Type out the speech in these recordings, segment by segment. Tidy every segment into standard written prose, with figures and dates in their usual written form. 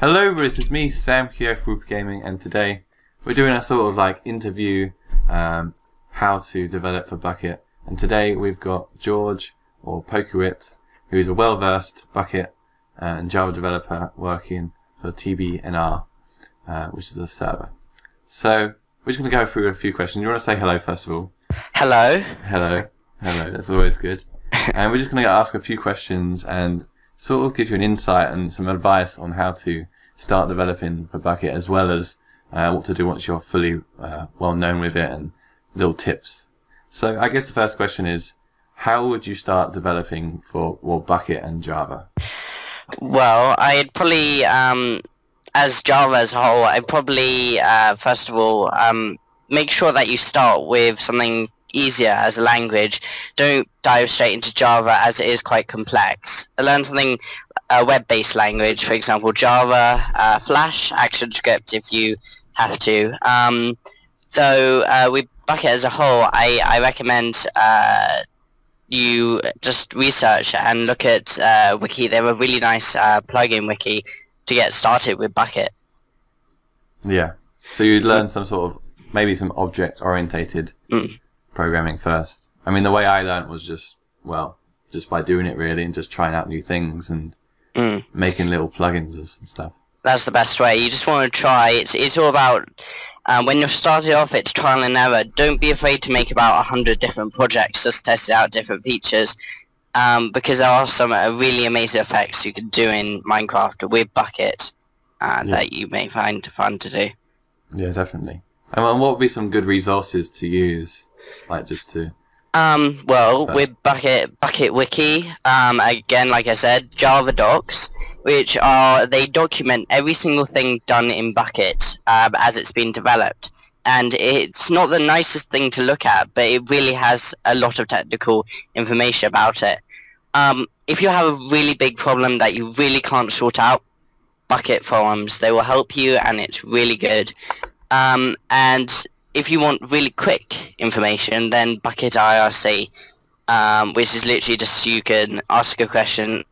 Hello, everybody, it's me, Sam here from Woopa Gaming, and today we're doing a sort of like interview, how to develop for Bukkit. And today we've got George, or Pokuit, who is a well-versed Bukkit and Java developer working for TBNR, which is a server. So we're just going to go through a few questions. You want to say hello first of all? Hello. Hello. Hello. That's always good. And we're just going to ask a few questions and sort of give you an insight and some advice on how to start developing for Bukkit, as well as what to do once you're fully well known with it, and little tips. So I guess the first question is, how would you start developing for Bukkit and Java? Well, I'd probably, as Java as a whole, I'd probably, first of all, make sure that you start with something easier as a language. Don't dive straight into Java, as it is quite complex. Learn something, a web-based language, for example Java, Flash, ActionScript if you have to. Though with Bukkit as a whole, I recommend you just research and look at Wiki. They have a really nice plugin Wiki to get started with Bukkit. Yeah, so you'd learn some sort of, maybe some object-orientated programming first. I mean, the way I learned was just, well, just by doing it really, and just trying out new things and making little plugins and stuff. That's the best way. You just want to try. It's all about, when you've started off, it's trial and error. Don't be afraid to make about 100 different projects, just test out different features, because there are some really amazing effects you can do in Minecraft with Bukkit that you may find fun to do. Yeah, definitely. And what would be some good resources to use, like just to... well, with Bukkit Wiki, again, like I said, JavaDocs, which are, they document every single thing done in Bukkit as it's been developed. And it's not the nicest thing to look at, but it really has a lot of technical information about it. If you have a really big problem that you really can't sort out, Bukkit forums, they will help you, and it's really good. And if you want really quick information, then Bukkit IRC, which is literally just you can ask a question,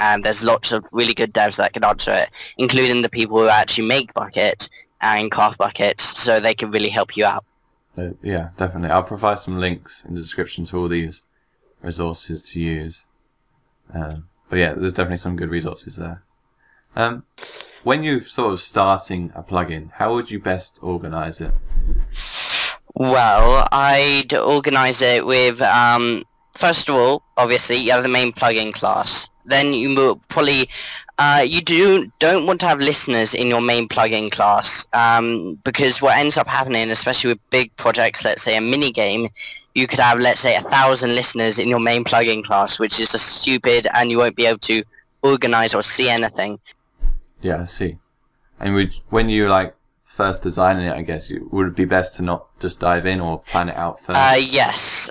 and there's lots of really good devs that can answer it, including the people who actually make Bukkit and craft Bukkit, so they can really help you out. Yeah, definitely. I'll provide some links in the description to all these resources to use. But yeah, there's definitely some good resources there. When you're sort of starting a plugin, how would you best organize it? Well, I'd organize it with, first of all, obviously, you have the main plugin class. Then you will probably, you don't want to have listeners in your main plugin class, because what ends up happening, especially with big projects, let's say a mini game, you could have, let's say, 1,000 listeners in your main plugin class, which is just stupid, and you won't be able to organize or see anything. Yeah, I see. And when you like first designing it, I guess would it be best to not just dive in or plan it out first? Yes.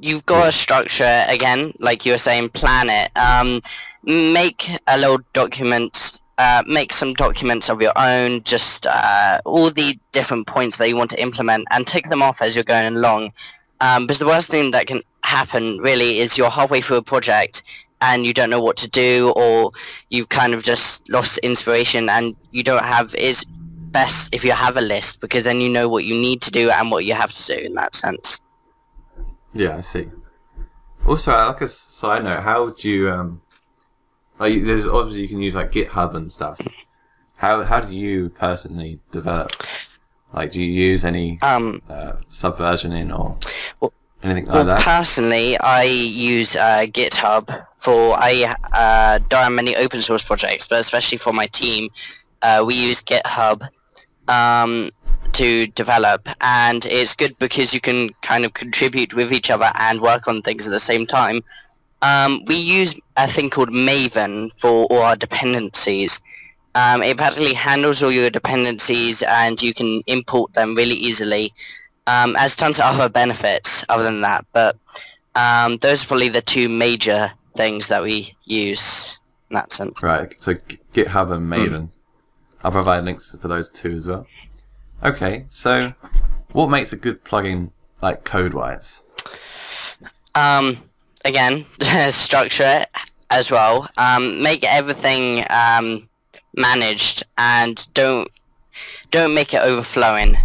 You've got a structure again, like you were saying. Plan it. Make a little document. Make some documents of your own. Just all the different points that you want to implement, and tick them off as you're going along. Because the worst thing that can happen really is you're halfway through a project and you don't know what to do, or you've kind of just lost inspiration, and you don't have... It's best if you have a list, because then you know what you need to do and what you have to do in that sense. Yeah, I see. Also, like a side note, how would you... like, there's obviously you can use like GitHub and stuff. How do you personally develop? Like, do you use any subversioning or... Well, anything like that? Personally, I use GitHub for, I don't have many open source projects, but especially for my team, we use GitHub to develop, and it's good because you can kind of contribute with each other and work on things at the same time. We use a thing called Maven for all our dependencies. It practically handles all your dependencies, and you can import them really easily. Has tons of other benefits other than that, but those are probably the two major things that we use in that sense. Right, so GitHub and Maven. I'll provide links for those two as well. Okay, so what makes a good plugin, like code-wise? Again, structure it as well. Make everything managed, and don't make it overflowing,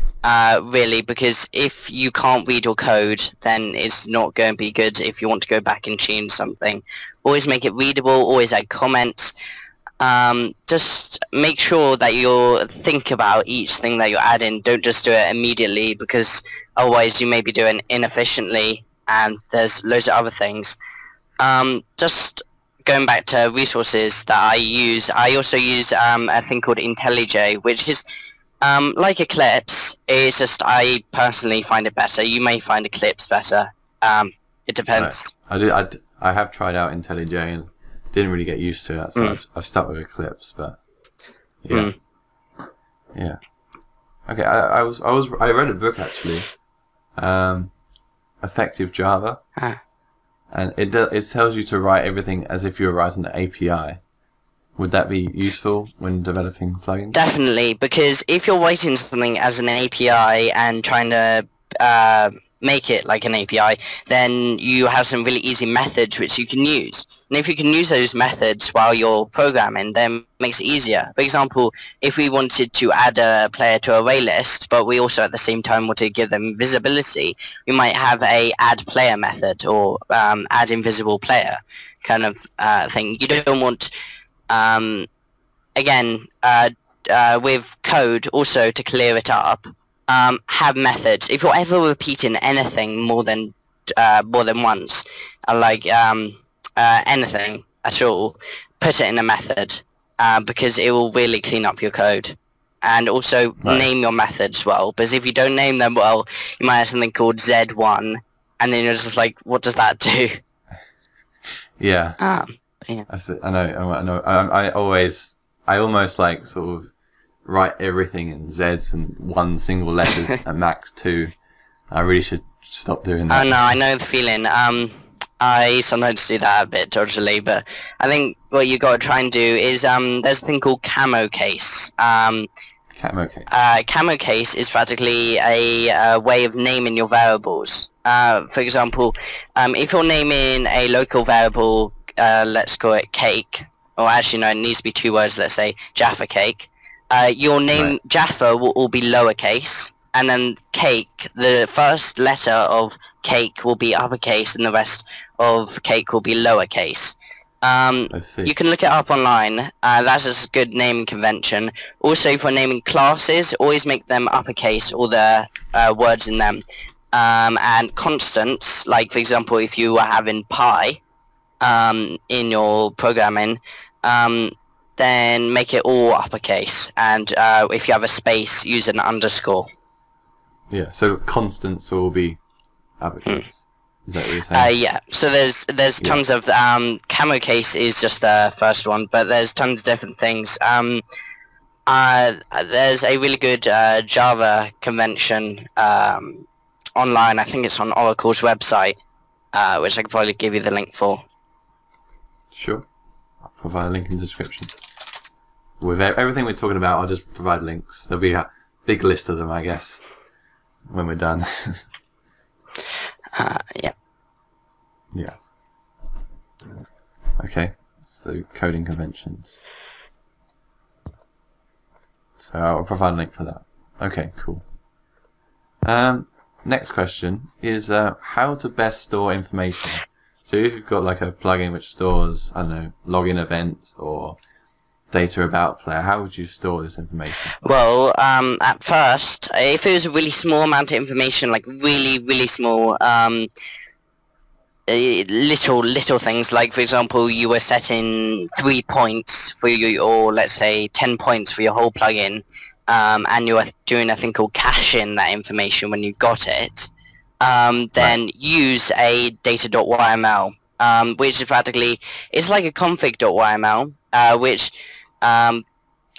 really, because if you can't read your code, then it's not going to be good if you want to go back and change something. Always make it readable, always add comments. Just make sure that you think about each thing that you're adding. Don't just do it immediately, because otherwise you may be doing it inefficiently, and there's loads of other things. Just going back to resources that I use, I also use a thing called IntelliJ, which is like Eclipse. It's just I personally find it better. You may find Eclipse better. It depends. Right. I have tried out IntelliJ and didn't really get used to it, so I've stuck with Eclipse. But yeah, yeah. Okay, I read a book actually, Effective Java. Huh. And it tells you to write everything as if you were writing an API. Would that be useful when developing plugins? Definitely, because if you're writing something as an API and trying to make it like an API, then you have some really easy methods which you can use. And if you can use those methods while you're programming, then it makes it easier. For example, if we wanted to add a player to a ArrayList, but we also at the same time want to give them visibility, we might have a add player method, or add invisible player kind of thing. You don't want, again, with code also to clear it up, have methods. If you're ever repeating anything more than once, like anything at all, put it in a method, because it will really clean up your code. And also name your methods well, because if you don't name them well, you might have something called Z1, and then you're just like, what does that do? Yeah. Yeah. I know. I almost like sort of write everything in Z's and one single letters at max 2. I really should stop doing that. Oh no, I know the feeling. I sometimes do that a bit totally, but I think what you gotta try and do is there's a thing called Camo Case. Camo Case. Camo Case is practically a way of naming your variables. For example, if you're naming a local variable, let's call it cake, or actually no, it needs to be 2 words, let's say Jaffa Cake. Your name Jaffa will all be lowercase, and then cake, the first letter of cake will be uppercase, and the rest of cake will be lowercase. You can look it up online. That's a good naming convention. Also, for naming classes, always make them uppercase, all the words in them. And constants, like for example, if you were having pi in your programming, then make it all uppercase, and if you have a space, use an underscore. Yeah, so constants will be uppercase. Is that what you're saying? Yeah, so there's tons of Camo Case is just the first one, but there's tons of different things. There's a really good Java convention online. I think it's on Oracle's website, which I could probably give you the link for. Sure. Provide a link in the description. With everything we're talking about, I'll just provide links. There'll be a big list of them, I guess, when we're done. Yeah. Yeah. Okay, so coding conventions. So I'll provide a link for that. Okay, cool. Next question is how to best store information. So if you've got like a plugin which stores, I don't know, login events or data about player, how would you store this information? Well, at first, if it was a really small amount of information, like really, really small, little things, like for example, you were setting 3 points for your, or let's say 10 points for your whole plugin, and you were doing a thing called caching that information when you got it, then use a data.yml, which is practically, it's like a config.yml, which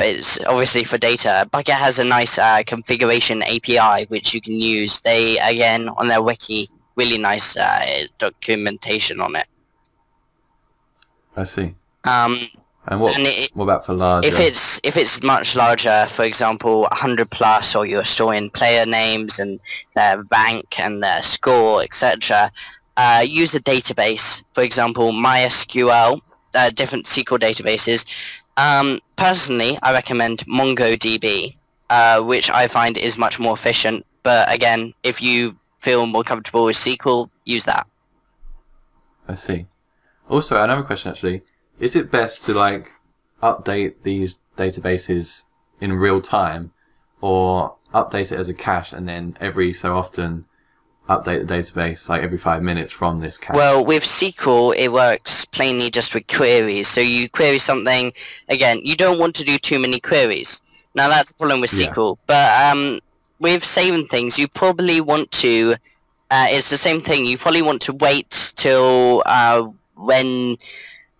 is obviously for data. Bukkit has a nice configuration API which you can use. They, again, on their wiki, really nice documentation on it. I see. And what about for larger? If it's much larger, for example, 100 plus, or you're storing player names and their rank and their score, etc., use a database. For example, MySQL, different SQL databases. Personally, I recommend MongoDB, which I find is much more efficient. But again, if you feel more comfortable with SQL, use that. I see. Also, another question actually: is it best to like update these databases in real time, or update it as a cache and then every so often update the database, like every 5 minutes from this cache? Well, with SQL, it works plainly just with queries. So you query something, again, you don't want to do too many queries. Now, that's the problem with SQL. But with saving things, you probably want to, it's the same thing, you probably want to wait till when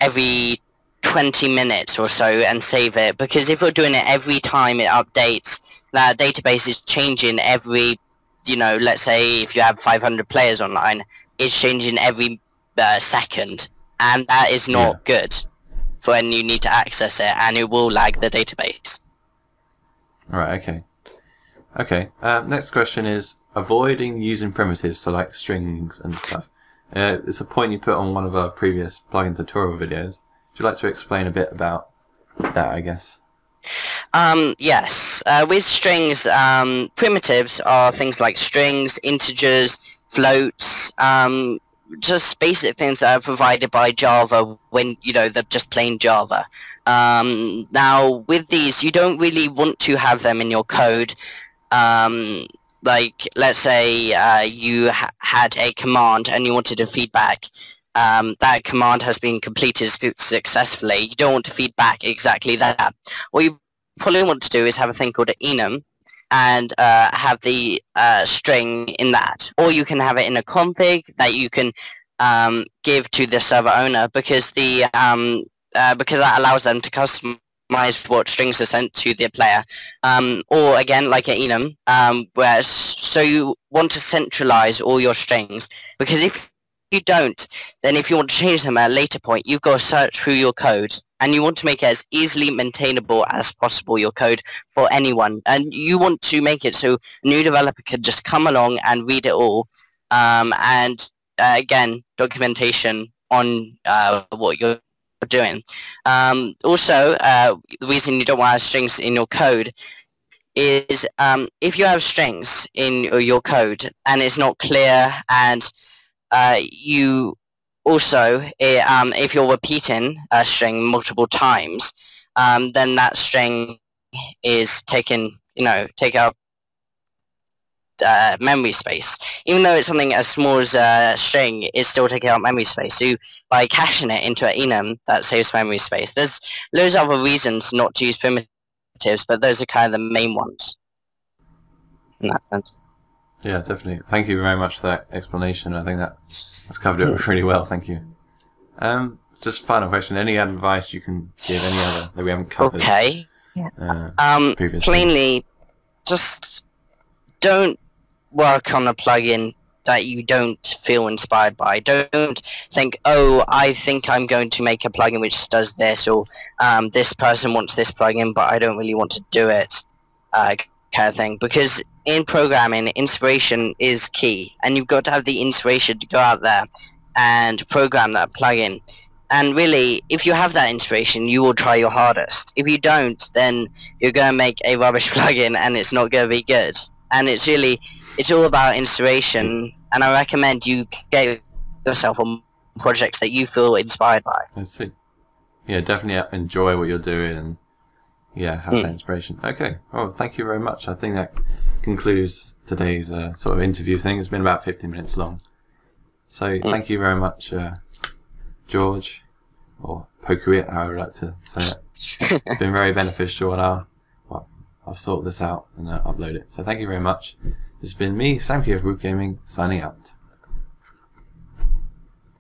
every 20 minutes or so and save it, because if you're doing it every time it updates, that database is changing every, you know, let's say if you have 500 players online, it's changing every second, and that is not good for when you need to access it, and it will lag the database. Alright, okay. Okay, next question is avoiding using primitives, so like strings and stuff. It's a point you put on one of our previous plugin tutorial videos. Would you like to explain a bit about that, I guess? Yes. With strings, primitives are things like strings, integers, floats, just basic things that are provided by Java when, you know, they're just plain Java. Now, with these, you don't really want to have them in your code. Like, let's say you had a command and you wanted a feedback. That command has been completed successfully. You don't want to feed back exactly that. What you probably want to do is have a thing called an enum and have the string in that. Or you can have it in a config that you can give to the server owner, because the because that allows them to customize what strings are sent to the player. Or again, like an enum, so you want to centralize all your strings, because if you don't, then if you want to change them at a later point, you've got to search through your code, and you want to make it as easily maintainable as possible, your code, for anyone, and you want to make it so a new developer can just come along and read it all, and again, documentation on what you're doing. Also, the reason you don't want to have strings in your code is if you have strings in your code and it's not clear, and you also, if you're repeating a string multiple times, then that string is taking, you know, take up memory space. Even though it's something as small as a string, it's still taking up memory space. So by caching it into an enum, that saves memory space. There's loads of other reasons not to use primitives, but those are kind of the main ones in that sense. Yeah, definitely. Thank you very much for that explanation. I think that's covered it really well. Thank you. Just final question. Any advice you can give, any other that we haven't covered? Okay. Previously? Plainly, just don't work on a plugin that you don't feel inspired by. Don't think, oh, I think I'm going to make a plugin which does this, or this person wants this plugin, but I don't really want to do it, kind of thing. Because in programming, inspiration is key, and you've got to have the inspiration to go out there and program that plugin. And really, if you have that inspiration, you will try your hardest. If you don't, then you're going to make a rubbish plugin, and it's not going to be good. And it's really, it's all about inspiration, and I recommend you get yourself on projects that you feel inspired by. I see. Yeah, definitely enjoy what you're doing, and yeah, have that inspiration. Okay, well, thank you very much. I think that concludes today's sort of interview thing. It's been about 15 minutes long. So thank you very much, George, or Pokuit, how I would like to say that. It's been very beneficial, and I'll sort this out and upload it. So thank you very much. This has been me, Sam here of Woopa Gaming, signing out.